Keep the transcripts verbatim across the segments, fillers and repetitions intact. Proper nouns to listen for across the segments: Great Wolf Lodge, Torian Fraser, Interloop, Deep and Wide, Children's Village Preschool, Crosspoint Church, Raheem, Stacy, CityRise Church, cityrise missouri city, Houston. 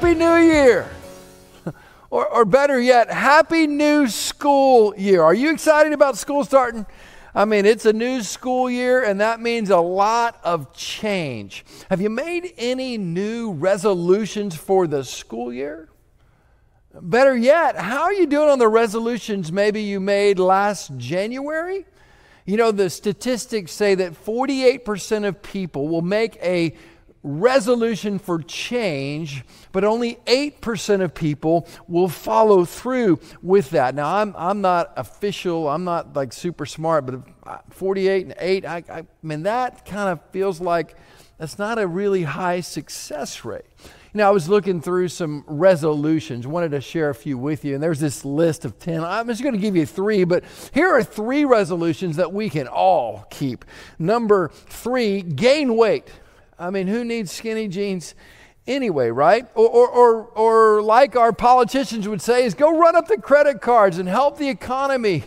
Happy New Year. Or, or better yet, Happy New School Year. Are you excited about school starting? I mean, it's a new school year, and that means a lot of change. Have you made any new resolutions for the school year? Better yet, how are you doing on the resolutions maybe you made last January? You know, the statistics say that forty-eight percent of people will make a resolution for change, but only eight percent of people will follow through with that. Now, I'm I'm not official. I'm not like super smart, but forty-eight and eight, I, I mean, that kind of feels like that's not a really high success rate. You know, I was looking through some resolutions, wanted to share a few with you, and there's this list of ten. I'm just going to give you three, but here are three resolutions that we can all keep. Number three, gain weight. I mean, who needs skinny jeans anyway, right? Or, or, or, or like our politicians would say, is go run up the credit cards and help the economy.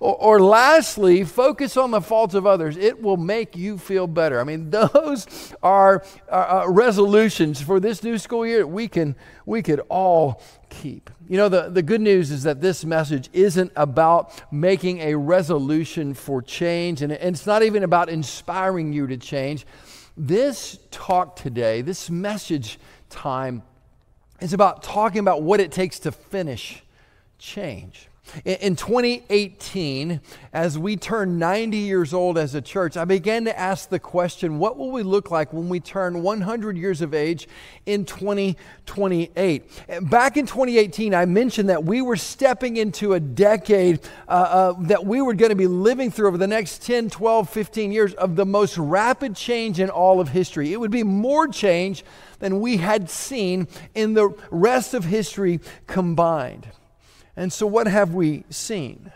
or, or lastly, focus on the faults of others. It will make you feel better. I mean, those are uh, uh, resolutions for this new school year that we can we could all keep. You know, the, the good news is that this message isn't about making a resolution for change, and, and it's not even about inspiring you to change. This talk today, this message time, is about talking about what it takes to finish change. In twenty eighteen, as we turn ninety years old as a church, I began to ask the question, what will we look like when we turn one hundred years of age in twenty twenty-eight? Back in twenty eighteen, I mentioned that we were stepping into a decade uh, uh, that we were going to be living through over the next ten, twelve, fifteen years of the most rapid change in all of history. It would be more change than we had seen in the rest of history combined. And so what have we seen?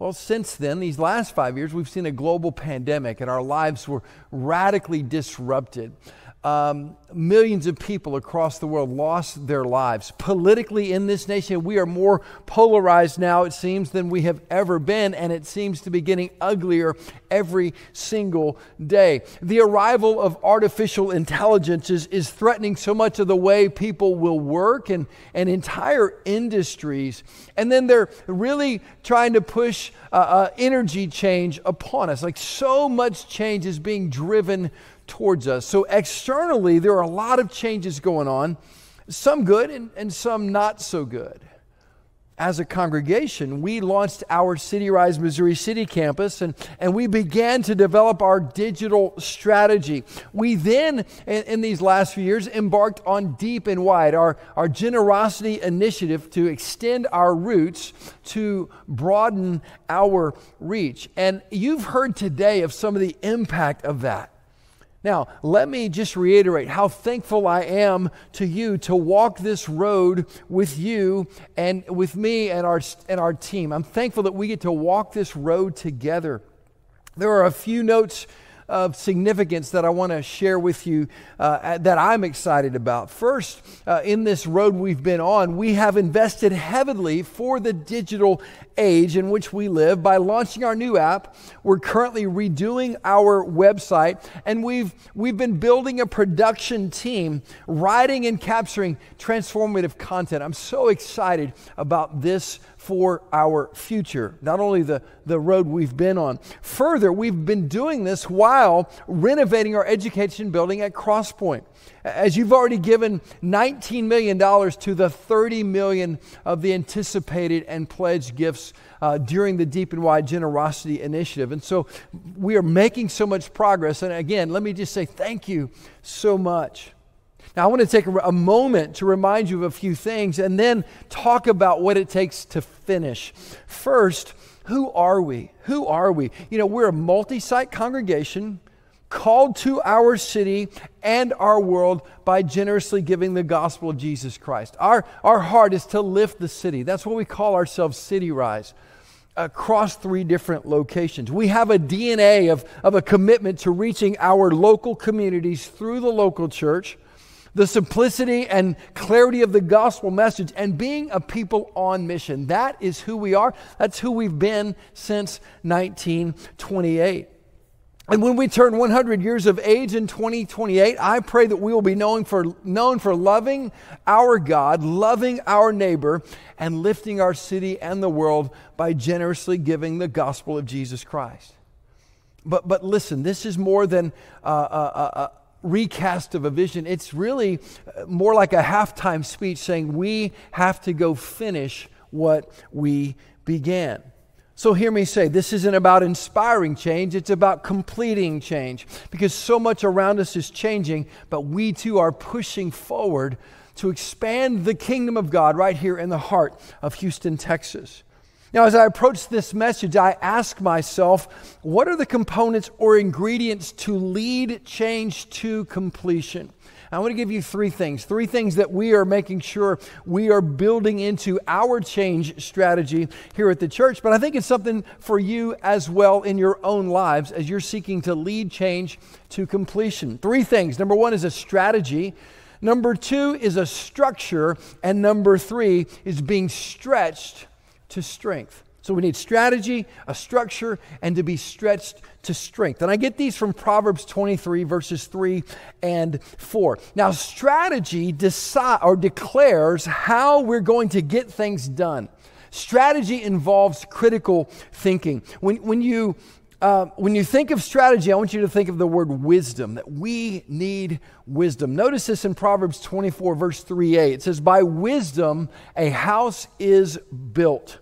Well, since then, these last five years, we've seen a global pandemic and our lives were radically disrupted. Um, millions of people across the world lost their lives. Politically in this nation, we are more polarized now, it seems, than we have ever been, and it seems to be getting uglier every single day. The arrival of artificial intelligence is, is threatening so much of the way people will work and, and entire industries. And then they're really trying to push uh, uh, energy change upon us. Like, so much change is being driven towards us. So externally, there are a lot of changes going on, some good and, and some not so good. As a congregation, we launched our City Rise Missouri City campus, and, and we began to develop our digital strategy. We then, in, in these last few years, embarked on Deep and Wide, our, our generosity initiative to extend our roots to broaden our reach. And you've heard today of some of the impact of that. Now, let me just reiterate how thankful I am to you to walk this road with you and with me and our, and our team. I'm thankful that we get to walk this road together. There are a few notes of significance that I want to share with you uh, that I'm excited about. First, uh, in this road we've been on, we have invested heavily for the digital age in which we live by launching our new app. We're currently redoing our website, and we've we've been building a production team, writing and capturing transformative content. I'm so excited about this for our future, not only the, the road we've been on. Further, we've been doing this while renovating our education building at Crosspoint. As you've already given nineteen million dollars to the thirty million dollars of the anticipated and pledged gifts uh, during the Deep and Wide Generosity Initiative. And so we are making so much progress. And again, let me just say thank you so much. Now, I want to take a moment to remind you of a few things and then talk about what it takes to finish. First, who are we? Who are we? You know, we're a multi-site congregation called to our city and our world by generously giving the gospel of Jesus Christ. Our, our heart is to lift the city. That's what we call ourselves, City Rise, across three different locations. We have a D N A of, of a commitment to reaching our local communities through the local church, the simplicity and clarity of the gospel message, and being a people on mission. That is who we are. That's who we've been since nineteen twenty-eight. And when we turn one hundred years of age in twenty twenty-eight, I pray that we will be known for, known for loving our God, loving our neighbor, and lifting our city and the world by generously giving the gospel of Jesus Christ. But, but listen, this is more than a, a, a recast of a vision. It's really more like a halftime speech saying we have to go finish what we began. So hear me say, this isn't about inspiring change, it's about completing change. Because so much around us is changing, but we too are pushing forward to expand the kingdom of God right here in the heart of Houston, Texas. Now, as I approach this message, I ask myself, what are the components or ingredients to lead change to completion? I want to give you three things, three things that we are making sure we are building into our change strategy here at the church. But I think it's something for you as well in your own lives as you're seeking to lead change to completion. Three things. Number one is a strategy. Number two is a structure. And number three is being stretched to strength. So we need strategy, a structure, and to be stretched to strength. And I get these from Proverbs twenty-three, verses three and four. Now, strategy decide or declares how we're going to get things done. Strategy involves critical thinking. When, when you Uh, when you think of strategy, I want you to think of the word wisdom, that we need wisdom. Notice this in Proverbs twenty-four, verse three a. It says, by wisdom, a house is built.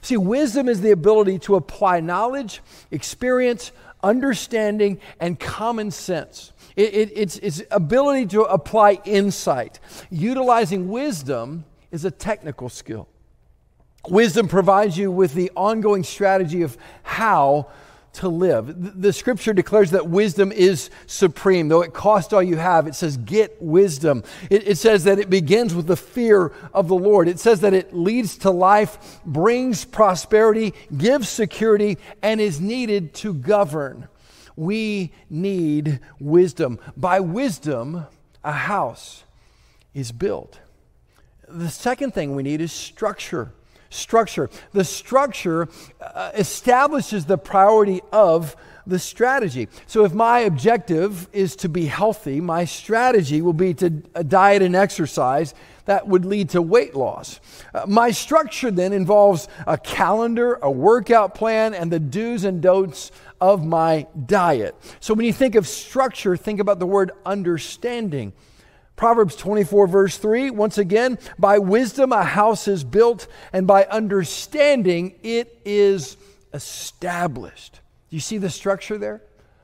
See, wisdom is the ability to apply knowledge, experience, understanding, and common sense. It, it, it's, it's ability to apply insight. Utilizing wisdom is a technical skill. Wisdom provides you with the ongoing strategy of how to live. The scripture declares that wisdom is supreme. Though it costs all you have, it says, get wisdom. It, it says that it begins with the fear of the Lord. It says that it leads to life, brings prosperity, gives security, and is needed to govern. We need wisdom. By wisdom, a house is built. The second thing we need is structure. Structure. The structure uh, establishes the priority of the strategy. So if my objective is to be healthy, my strategy will be to diet and exercise. That would lead to weight loss. Uh, my structure then involves a calendar, a workout plan, and the do's and don'ts of my diet. So when you think of structure, think about the word understanding. Proverbs twenty-four, verse three, once again, by wisdom a house is built, and by understanding it is established. Do you see the structure there?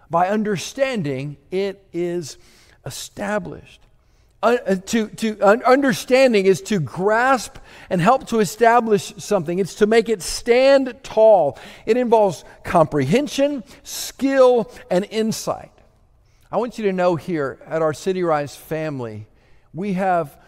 By understanding it is established. Uh, to, to uh, understanding is to grasp and help to establish something. It's to make it stand tall. It involves comprehension, skill, and insight. I want you to know here at our City Rise family, we have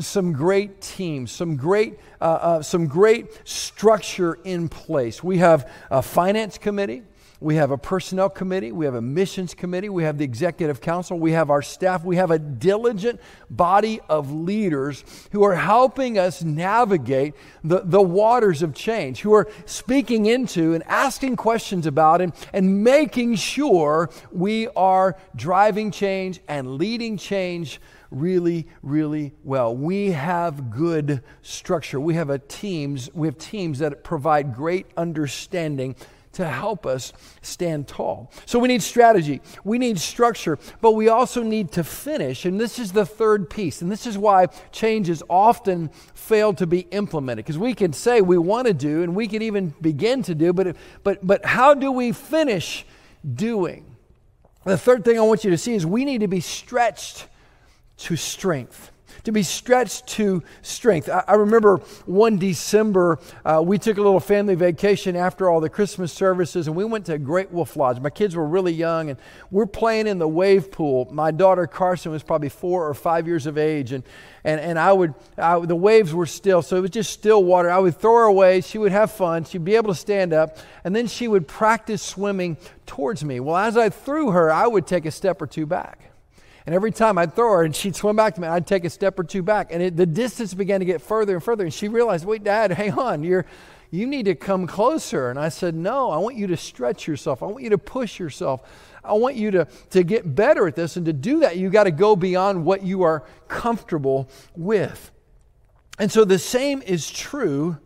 some great teams, some great, uh, uh, some great structure in place. We have a finance committee. We have a personnel committee. We have a missions committee. We have the executive council. We have our staff. We have a diligent body of leaders who are helping us navigate the, the waters of change, who are speaking into and asking questions about and, and making sure we are driving change and leading change really, really well. We have good structure. We have a teams, we have teams that provide great understanding to help us stand tall. So we need strategy, we need structure, but we also need to finish. And this is the third piece. And this is why changes often fail to be implemented. Because we can say we want to do, and we can even begin to do, but, but, but how do we finish doing? The third thing I want you to see is we need to be stretched to strength. To be stretched to strength. I, I remember one December, uh, we took a little family vacation after all the Christmas services, and we went to Great Wolf Lodge. My kids were really young, and we're playing in the wave pool. My daughter Carson was probably four or five years of age, and and, and I would, I, the waves were still, so it was just still water. I would throw her away, she would have fun, she'd be able to stand up, and then she would practice swimming towards me. Well, as I threw her, I would take a step or two back. And every time I'd throw her and she'd swim back to me, I'd take a step or two back. And it, the distance began to get further and further. And she realized, wait, Dad, hang on, you're, you need to come closer. And I said, no, I want you to stretch yourself. I want you to push yourself. I want you to, to get better at this. And to do that, you got to go beyond what you are comfortable with. And so the same is true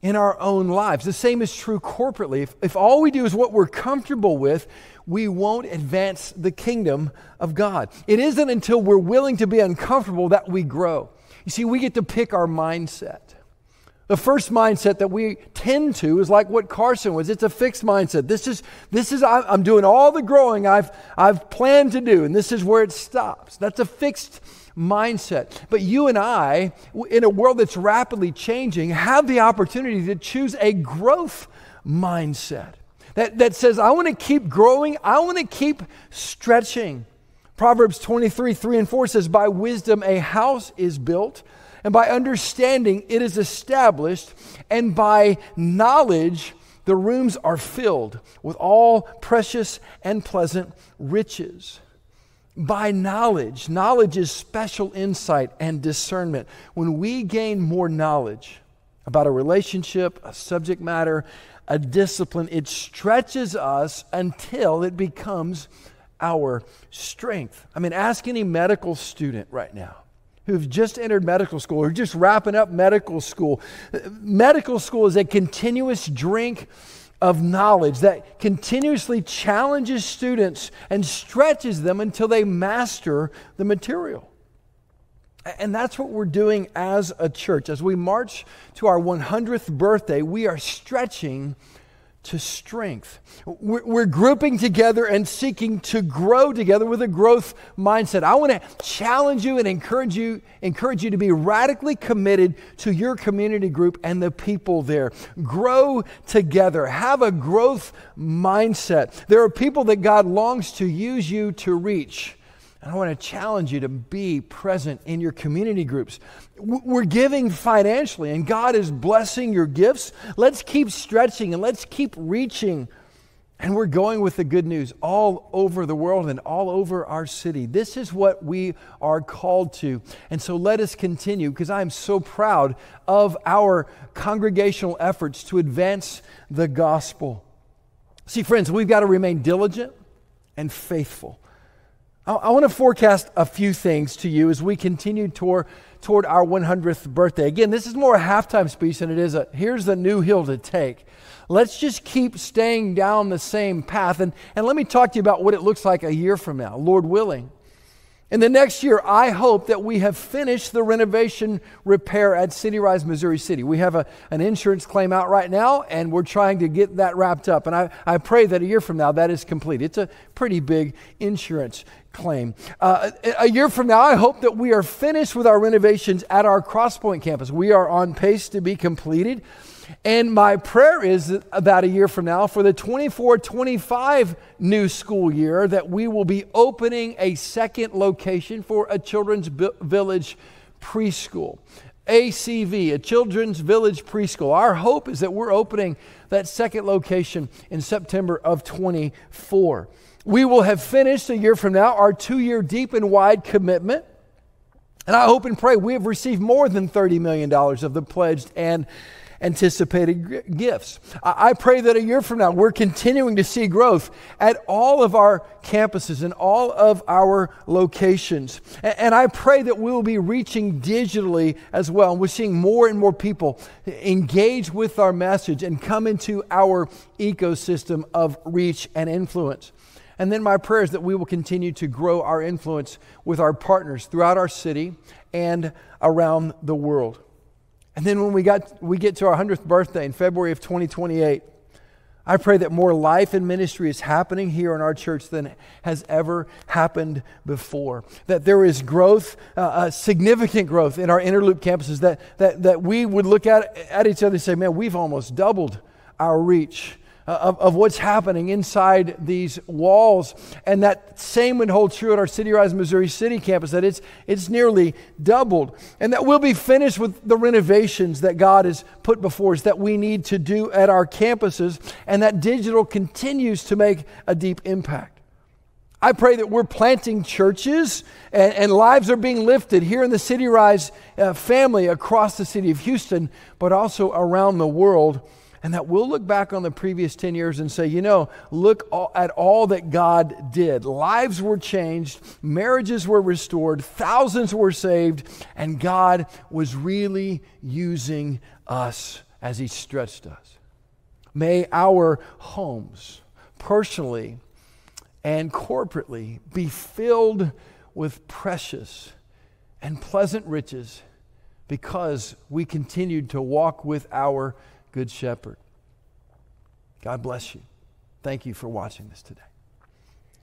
in our own lives. The same is true corporately. If, if all we do is what we're comfortable with, we won't advance the kingdom of God. It isn't until we're willing to be uncomfortable that we grow. You see, we get to pick our mindset. The first mindset that we tend to is like what Carson was. It's a fixed mindset. This is, this is I'm doing all the growing I've, I've planned to do, and this is where it stops. That's a fixed mindset. But you and I, in a world that's rapidly changing, have the opportunity to choose a growth mindset that, that says, I want to keep growing. I want to keep stretching. Proverbs twenty-three, three and four says, by wisdom a house is built, and by understanding, it is established, and by knowledge, the rooms are filled with all precious and pleasant riches. By knowledge, knowledge is special insight and discernment. When we gain more knowledge about a relationship, a subject matter, a discipline, it stretches us until it becomes our strength. I mean, ask any medical student right now who've just entered medical school or just wrapping up medical school. Medical school is a continuous drink of knowledge that continuously challenges students and stretches them until they master the material. And that's what we're doing as a church. As we march to our hundredth birthday, we are stretching to strength. We're, we're grouping together and seeking to grow together with a growth mindset. I want to challenge you and encourage you, encourage you to be radically committed to your community group and the people there. Grow together. Have a growth mindset. There are people that God longs to use you to reach. And I want to challenge you to be present in your community groups. We're giving financially, and God is blessing your gifts. Let's keep stretching, and let's keep reaching. And we're going with the good news all over the world and all over our city. This is what we are called to. And so let us continue, because I am so proud of our congregational efforts to advance the gospel. See, friends, we've got to remain diligent and faithful. I want to forecast a few things to you as we continue toward, toward our hundredth birthday. Again, this is more a halftime speech than it is a, here's the new hill to take. Let's just keep staying down the same path. And, and let me talk to you about what it looks like a year from now, Lord willing. In the next year, I hope that we have finished the renovation repair at City Rise, Missouri City. We have a, an insurance claim out right now, and we're trying to get that wrapped up. And I, I pray that a year from now, that is complete. It's a pretty big insurance claim. Uh, a year from now, I hope that we are finished with our renovations at our Crosspoint campus. We are on pace to be completed. And my prayer is that about a year from now, for the twenty-four twenty-five new school year, that we will be opening a second location for a Children's Village Preschool. A C V, a Children's Village Preschool. Our hope is that we're opening that second location in September of twenty-four. We will have finished a year from now our two-year Deep and Wide commitment. And I hope and pray we have received more than thirty million dollars of the pledged and anticipated gifts. I pray that a year from now, we're continuing to see growth at all of our campuses and all of our locations. And I pray that we will be reaching digitally as well. And we're seeing more and more people engage with our message and come into our ecosystem of reach and influence. And then my prayer is that we will continue to grow our influence with our partners throughout our city and around the world. And then when we got we get to our hundredth birthday in February of twenty twenty-eight, I pray that more life and ministry is happening here in our church than has ever happened before. That there is growth, uh, uh, significant growth in our Interloop campuses. That that that we would look at at each other and say, "Man, we've almost doubled our reach uh, of of what's happening inside these walls." And that same would hold true at our City Rise, Missouri City campus. That it's it's nearly doubled, and that we'll be finished with the renovations that God has put before us that we need to do at our campuses, and that digital continues to make a deep impact. I pray that we're planting churches and, and lives are being lifted here in the City Rise uh, family across the city of Houston, but also around the world and that we'll look back on the previous ten years and say, you know, look all, at all that God did. Lives were changed, marriages were restored, thousands were saved, and God was really using us as He stretched us. May our homes, personally and corporately, be filled with precious and pleasant riches because we continued to walk with our Good Shepherd. God bless you. Thank you for watching this today.